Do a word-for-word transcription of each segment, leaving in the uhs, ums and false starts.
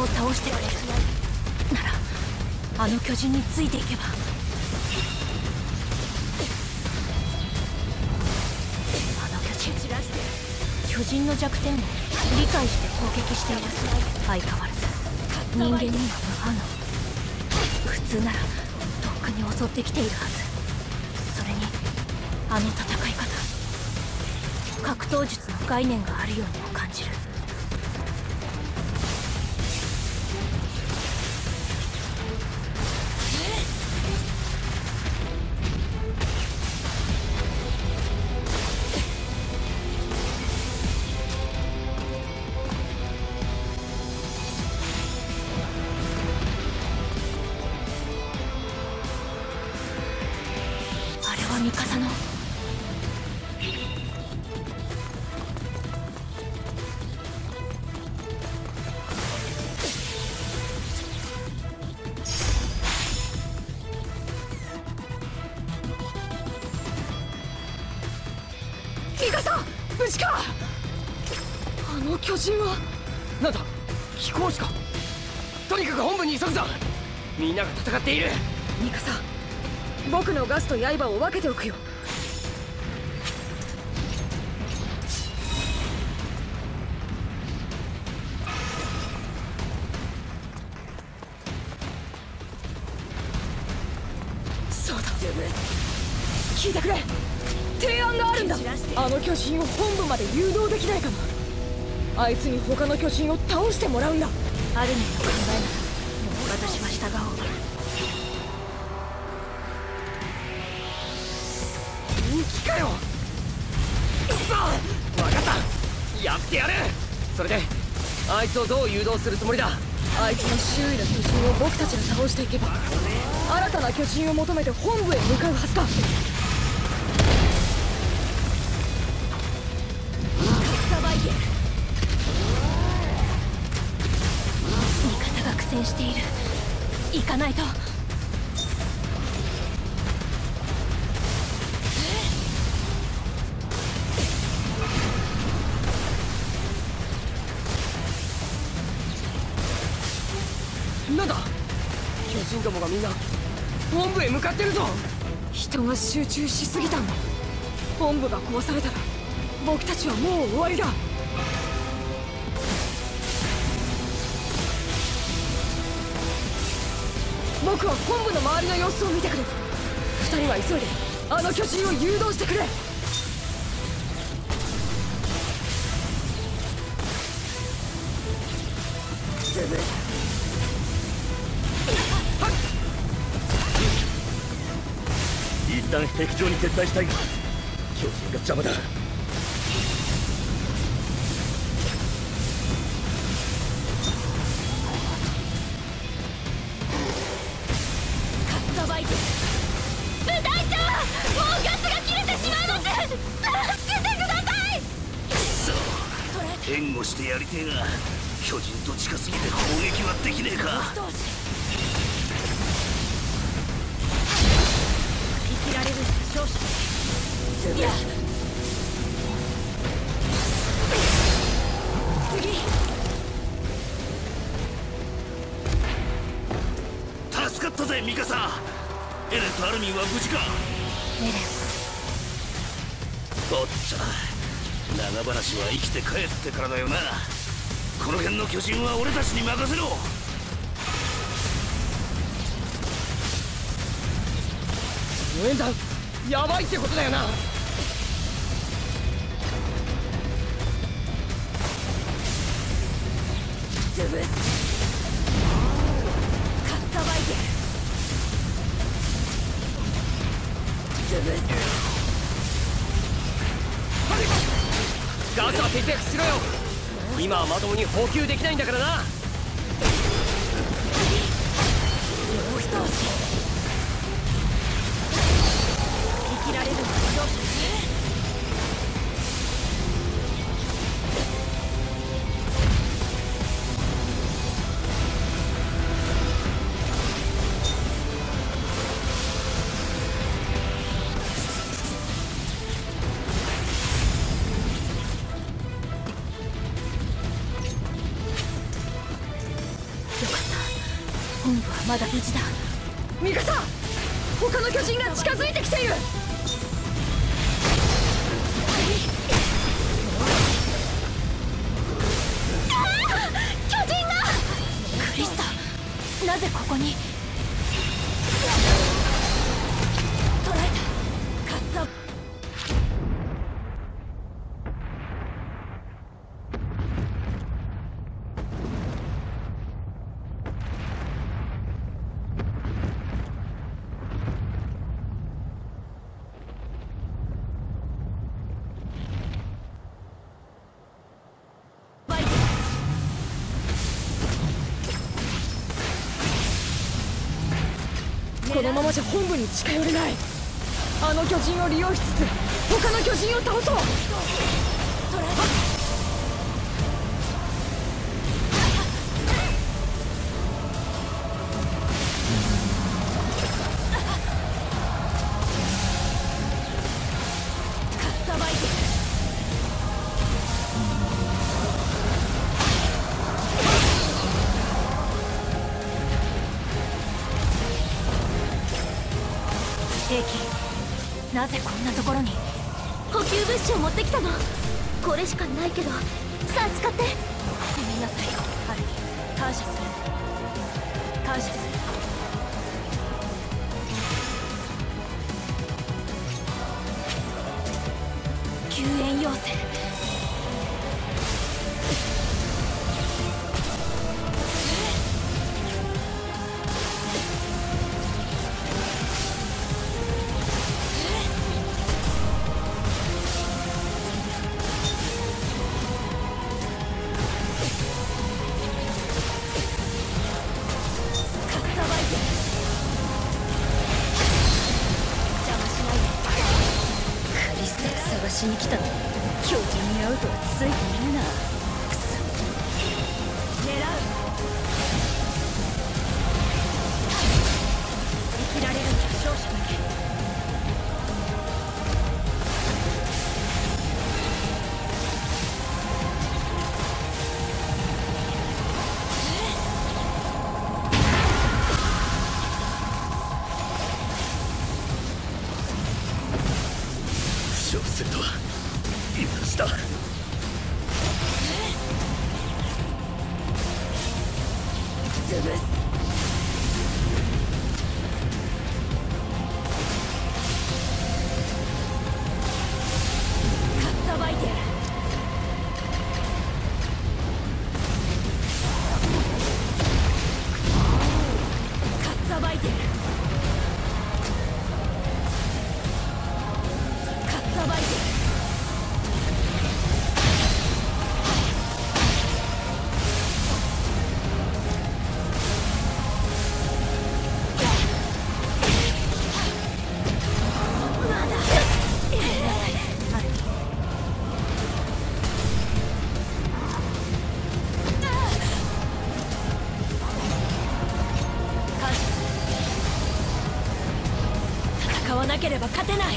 を倒してくれるなら、あの巨人についていけば。あの巨人、巨人の弱点を理解して攻撃している。相変わらず人間には無反応。普通ならとっくに襲ってきているはず。それにあの戦い方、格闘術の概念があるようにも感じる。戦っている。ミカサ、僕のガスと刃を分けておくよ。そうだ、聞いてくれ。提案があるんだ。あの巨人を本部まで誘導できないかな。あいつに他の巨人を倒してもらうんだ。アルミの考えならもう私は従おう。かよ。くそ、分かった、やってやる。それであいつをどう誘導するつもりだ。あいつの周囲の巨人を僕たちが倒していけば、新たな巨人を求めて本部へ向かうはずだ。味方が苦戦している。行かないと。どもがみんな本部へ向かってるぞ。人が集中しすぎたんだ。本部が壊されたら僕たちはもう終わりだ。僕は本部の周りの様子を見てくる。ふたりは急いであの巨人を誘導してくれ。一旦壁上に撤退したいが、巨人が邪魔だ。援護してやりてえが、巨人と近すぎて攻撃はできねえか。次、助かったぜミカサ。エレンとアルミンは無事か。エレン、おっと、長話は生きて帰ってからだよな。この辺の巨人は俺たちに任せろ。無縁だ、やばいってことだよな。カッサバイゲル、ガスは節約しろよ。今はまともに補給できないんだからな。本部はまだ無事だ。ミカサ、他の巨人が近づいてきている。巨人が。クリスタ、なぜここに？捕らえた。カッサ。このままじゃ本部に近寄れない。あの巨人を利用しつつ他の巨人を倒そう。なぜこんなところに？補給物資を持ってきたの。これしかないけど、さあ使って。ごめんなさい、アルミ。感謝する。感謝する。救援要請。私に来たのに巨人に会うとはついているな。くそ、狙う。生きられるのは勝者だけ。なければ勝てない。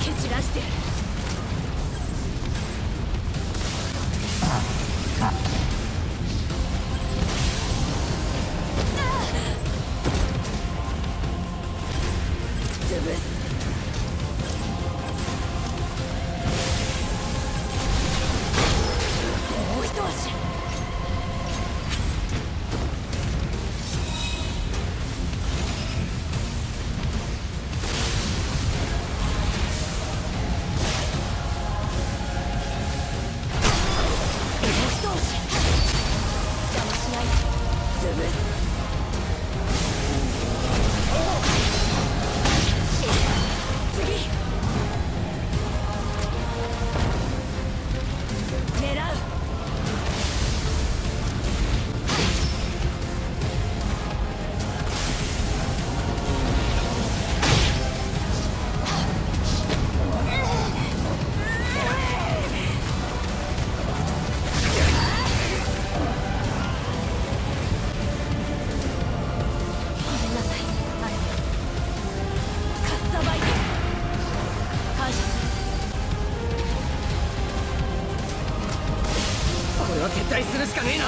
蹴散らしてやる。しかねえな。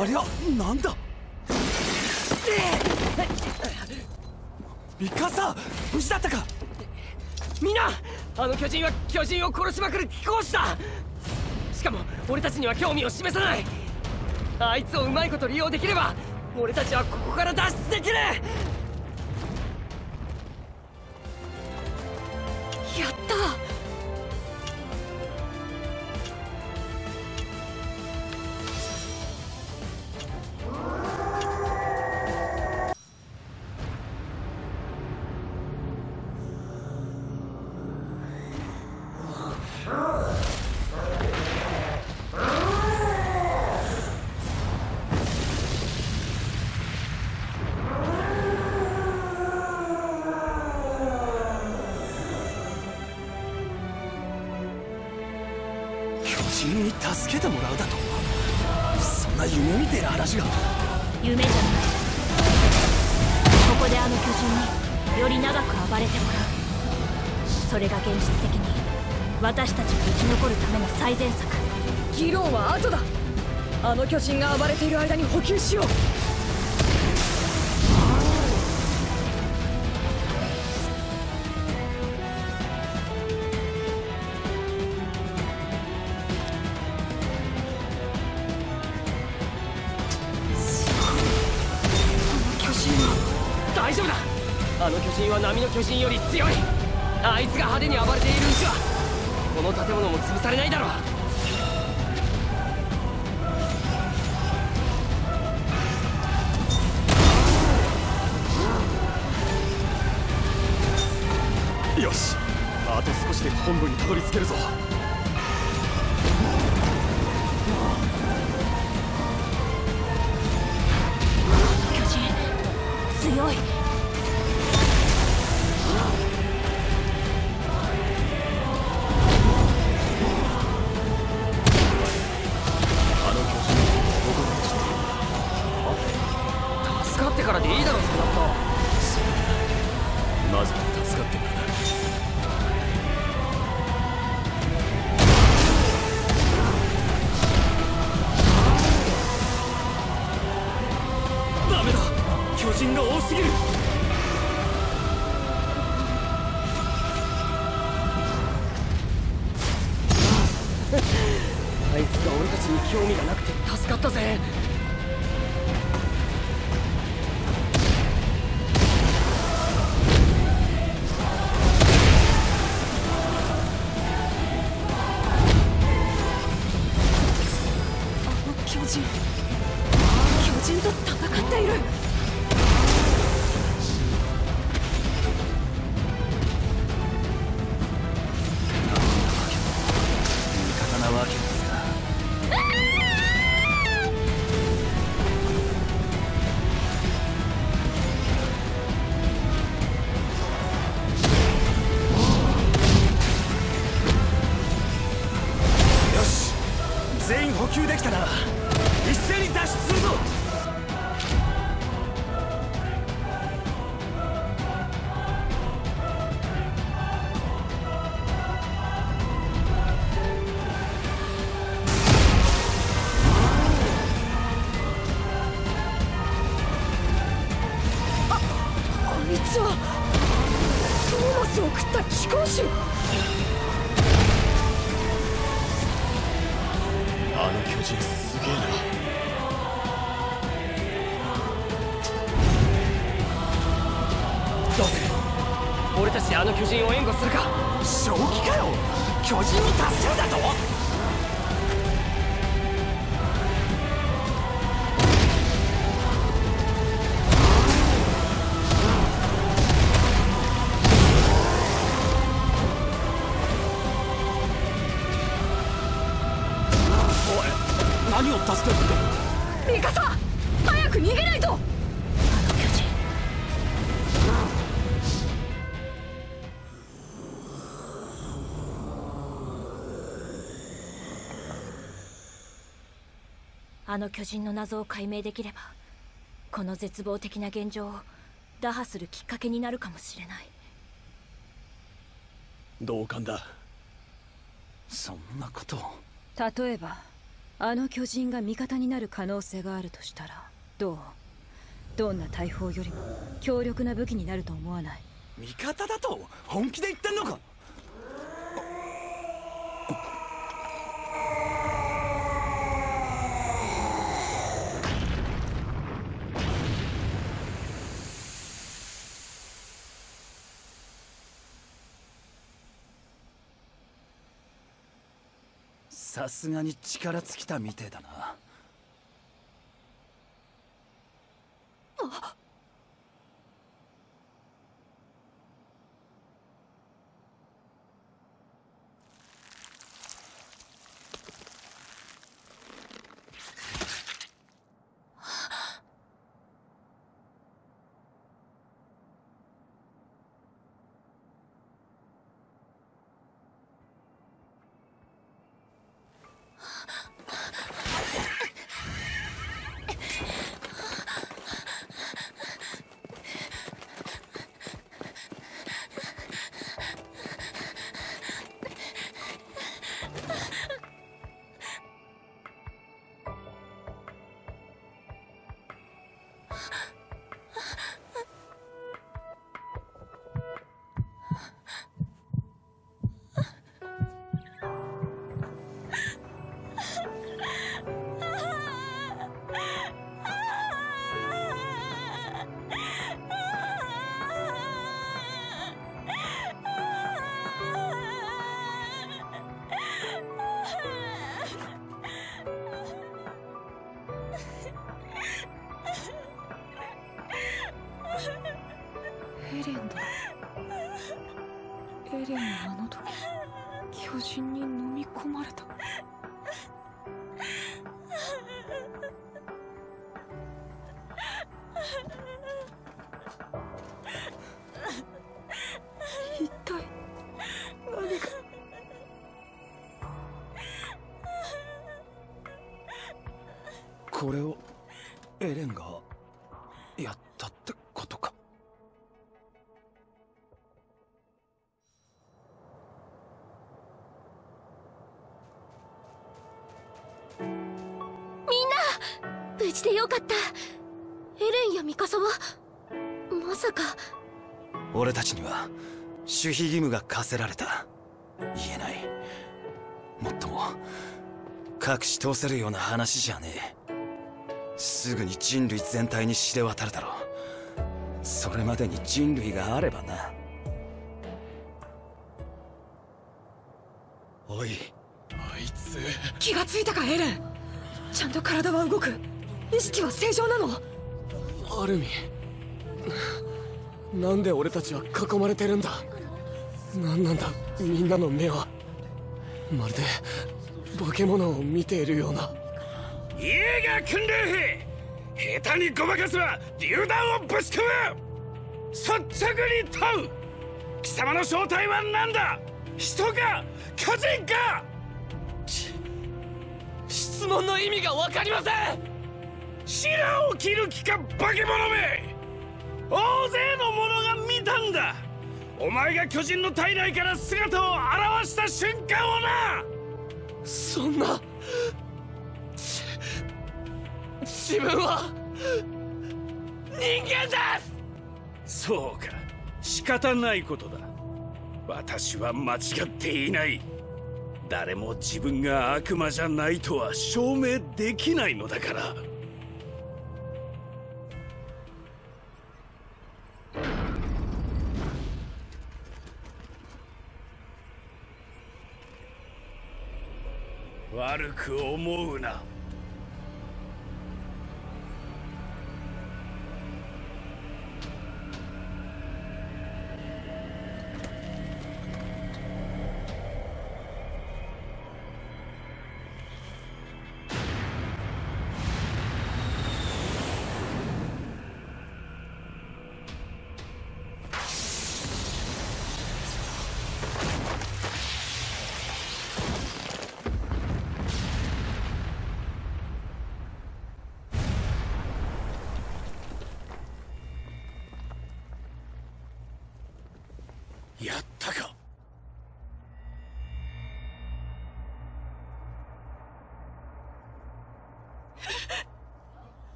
ありゃなんだ。ミカサ、無事だったか。みんな、あの巨人は巨人を殺しまくる貴公子だ。しかも俺たちには興味を示さない。あいつをうまいこと利用できれば俺たちはここから脱出できる。やった。助けてもらうだと。そんな夢みてえな話が。夢じゃない。ここであの巨人により長く暴れてもらう。それが現実的に私たちが生き残るための最善策。議論は後だ。あの巨人が暴れている間に補給しよう。大丈夫だ。あの巨人は波の巨人より強い。あいつが派手に暴れているうちはこの建物も潰されないだろう。よし、あと少しで本部にたどり着けるぞ。強い。あいつが俺たちに興味がなくて助かったぜ。あの巨人、巨人と戦っている。できたな。一斉に脱出するぞ。あ、こいつはトーマスを食った貴公子。あの巨人すげえな。どうする？俺たちであの巨人を援護するか。正気かよ。巨人を助けるだと。何を助けるってミカサ、早く逃げないと。あの巨人、あの巨人の謎を解明できればこの絶望的な現状を打破するきっかけになるかもしれない。同感だ。そんなことを。例えばあの巨人が味方になる可能性があるとしたらどう？どんな大砲よりも強力な武器になると思わない？味方だと本気で言ってんのか？さすがに力尽きたみてえだな。あっ、これをエレンがやったってことか。みんな無事でよかった。エレンやミカサはまさか。俺たちには守秘義務が課せられた。言えない、もっとも隠し通せるような話じゃねえ。すぐに人類全体に知れ渡るだろう。それまでに人類があればな。おい、あいつ気がついたか？エレン、ちゃんと体は動く。意識は正常なの？アルミ、なんで俺たちは囲まれてるんだ？なんなんだみんなの目は。まるで化け物を見ているような。イエーガー訓練兵、下手にごまかすは榴弾をぶち込む。率直に問う、貴様の正体は何だ？人か巨人か？質問の意味が分かりません。白を着る気か化け物め。大勢の者が見たんだ。お前が巨人の体内から姿を現した瞬間をな。そんな、自分は人間です。そうか、仕方ないことだ。私は間違っていない。誰も自分が悪魔じゃないとは証明できないのだから。悪く思うな。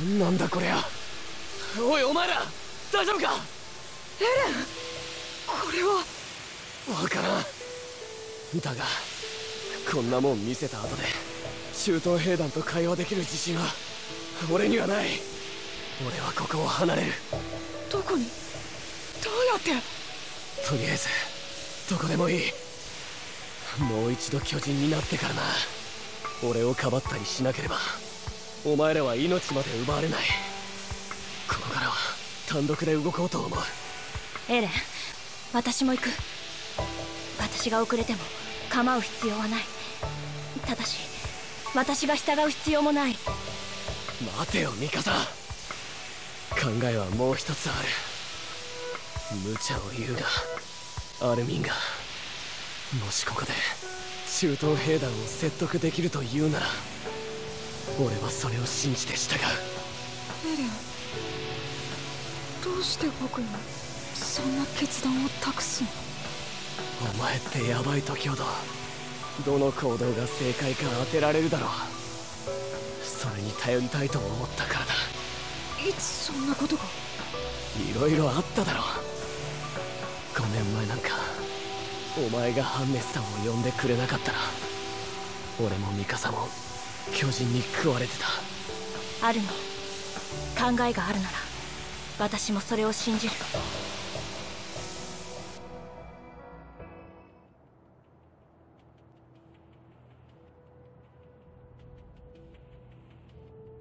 何なんだこりゃ。おいお前ら大丈夫か？エレン、これは分からん。だがこんなもん見せた後で中東兵団と会話できる自信は俺にはない。俺はここを離れる。どこに？どうやって？とりあえずどこでもいい。もう一度巨人になってからな。俺をかばったりしなければお前らは命まで奪われない。ここからは単独で動こうと思う。エレン、私も行く。私が遅れても構う必要はない。ただし私が従う必要もない。待てよミカサ、考えはもう一つある。無茶を言うがアルミンがもしここで中東兵団を説得できるというなら俺はそれを信じて従う。エレン、どうして僕にそんな決断を託すの？お前ってヤバい時ほどどの行動が正解か当てられるだろう。それに頼りたいと思ったからだ。いつそんなことが？いろいろあっただろう。ごねんまえなんかお前がハンネスさんを呼んでくれなかったら俺もミカサも巨人に食われてた。アルミン、考えがあるなら私もそれを信じる。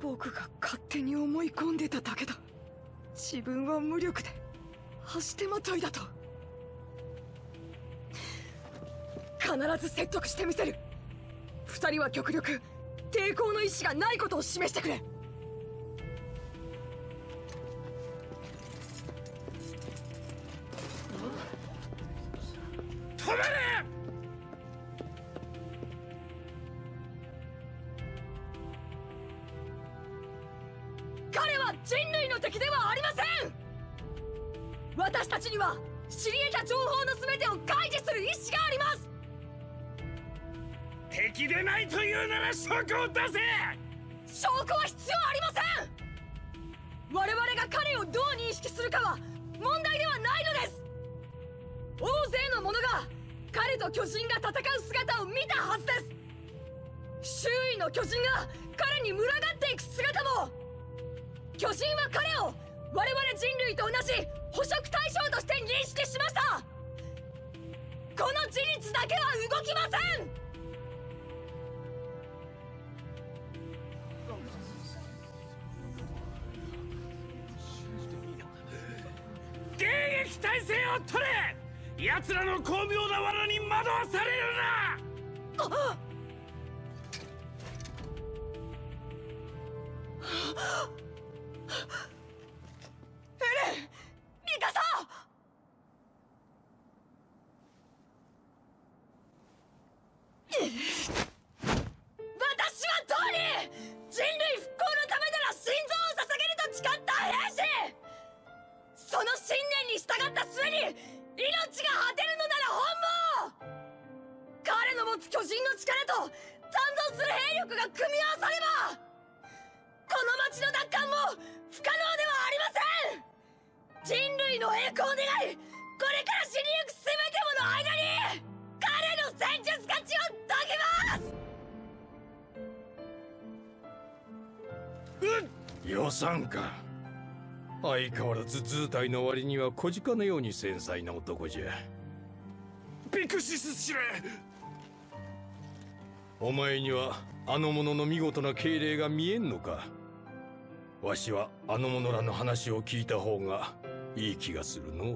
僕が勝手に思い込んでただけだ。自分は無力で足手まといだと。必ず説得してみせる。二人は極力抵抗の意思がないことを示してくれ。止めれ！彼は人類の敵ではありません。私たちには知り得た情報の全てを開示する意思があります。敵でないというなら証拠を出せ。証拠は必要ありません。我々が彼をどう認識するかは問題ではないのです。大勢の者が彼と巨人が戦う姿を見たはずです。周囲の巨人が彼に群がっていく姿も、巨人は彼を我々人類と同じ捕食対象として認識しました。この事実だけは動きません。迎撃態勢を取れ。奴らの巧妙な罠に惑わされるな。あっ相変わらず図体の割には小鹿のように繊細な男じゃ。ビクシス司令、お前にはあの者の見事な敬礼が見えんのか。わしはあの者らの話を聞いた方がいい気がするのう。